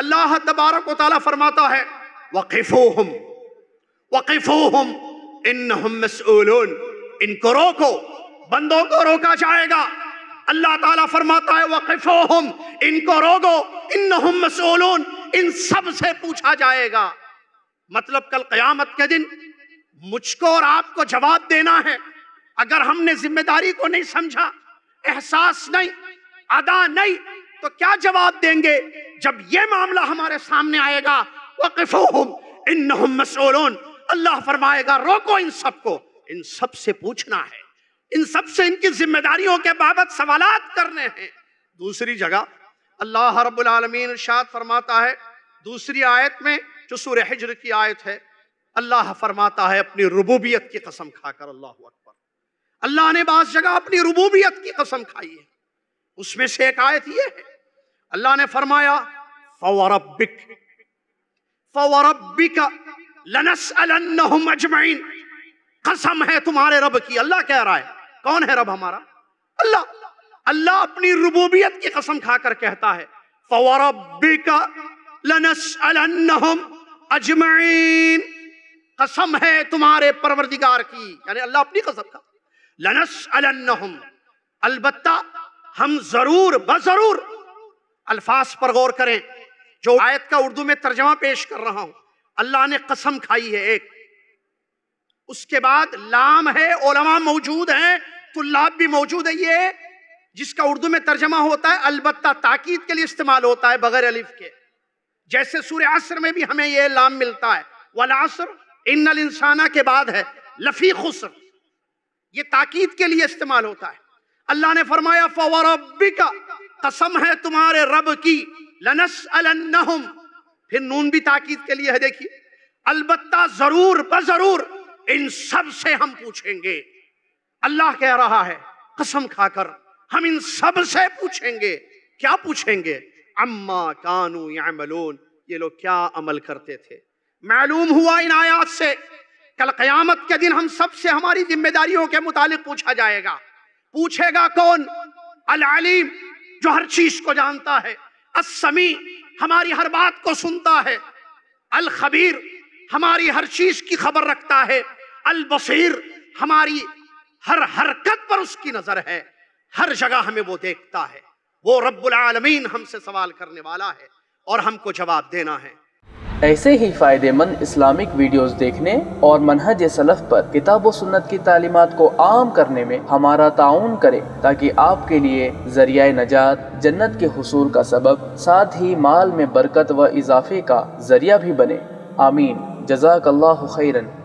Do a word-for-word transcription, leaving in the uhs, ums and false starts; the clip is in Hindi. अल्लाह तबारक व तआला फरमाता है वक़िफ़ूहुम वक़िफ़ूहुम इन्नहुम मसऊलून, इनको रोको, बंदों को रोका जाएगा। अल्लाह ताला फरमाता है वक़िफ़ूहुम, इनको रोको, इन्नहुम मसऊलून, इन सब से पूछा जाएगा। मतलब कल क़यामत के दिन मुझको और आपको जवाब देना है। अगर हमने जिम्मेदारी को नहीं समझा, एहसास नहीं, अदा नहीं, तो क्या जवाब देंगे जब ये मामला हमारे सामने आएगा। वक़िफ़ूहुम इन्नहुम मसऊलून, अल्लाह फरमाएगा रोको इन सबको, इन सब से पूछना है, इन सब से इनकी जिम्मेदारियों के बाबत सवालात करने हैं। दूसरी जगह अल्लाह रब्बुल आलमीन इरशाद फरमाता है, दूसरी आयत में जो सूरह हिज्र की आयत है, अल्लाह फरमाता है अपनी रुबूबियत की कसम खाकर, अल्लाहु अकबर, अल्लाह ने बाज़ जगह अपनी रुबूबियत की कसम खाई है। उसमें से एक आयत ये है, अल्लाह ने फरमाया फवरब्बिक फवरब्बिका लनसअलन्नहुम अजमईन, कसम है तुम्हारे रब की। अल्लाह कह रहा है, कौन है रब हमारा? अल्लाह। अल्लाह अपनी रुबूबियत की कसम खाकर कहता है फवरब्बिका लनसअलन्नहुम अजमईन, कसम है तुम्हारे परवरदिगार की, यानी अल्लाह अपनी कसम खा। लनसअलन्नहुम, अलबत्ता हम जरूर बजरूर, अल्फाज पर गौर करें, जो आयत का उर्दू में तर्जमा पेश कर रहा हूं। अल्लाह ने कसम खाई है एक, उसके बाद लाम है, उलमा मौजूद हैं, तुल्लाब भी मौजूद है, ये जिसका उर्दू में तर्जमा होता है अलबत्ता ताकीद के लिए इस्तेमाल होता है बगैर अलिफ के। जैसे सूरे असर में भी हमें ये लाम मिलता है, वल असर इन्नल इंसाना के बाद है लफी खुस्र, ये ताकीद के लिए इस्तेमाल होता है। अल्लाह ने फरमाया फवरब्बिका, कसम है तुम्हारे रब की, लनसअलन्नहुम, फिर नून भी ताकीद के लिए है। देखिए, अलबत्ता जरूर बजरूर इन सब से हम पूछेंगे। अल्लाह कह रहा है कसम खाकर हम इन सब से पूछेंगे। क्या पूछेंगे? अम्मा कानू यामलून, ये लोग क्या अमल करते थे। मालूम हुआ इन आयात से कल क़यामत के दिन हम सब से हमारी जिम्मेदारियों के मुतालिक पूछा जाएगा। पूछेगा कौन? अल अलीम, जो हर चीज को जानता है। अस्समी, हमारी हर बात को सुनता है। अल खबीर, हमारी हर चीज की खबर रखता है। अल बसीर, हमारी हर हरकत पर उसकी नजर है, हर जगह हमें वो देखता है। वो रब्बुल आलमीन हमसे सवाल करने वाला है और हमको जवाब देना है। ऐसे ही फ़ायदेमंद इस्लामिक वीडियोस देखने और मनहज सलफ़ पर किताब व सुन्नत की तालीमात को आम करने में हमारा ताउन करें, ताकि आपके लिए ज़रियाए नजात, जन्नत के हुसूल का सबब, साथ ही माल में बरकत व इजाफे का ज़रिया भी बने। आमीन। जज़ाकल्लाहु खैरन।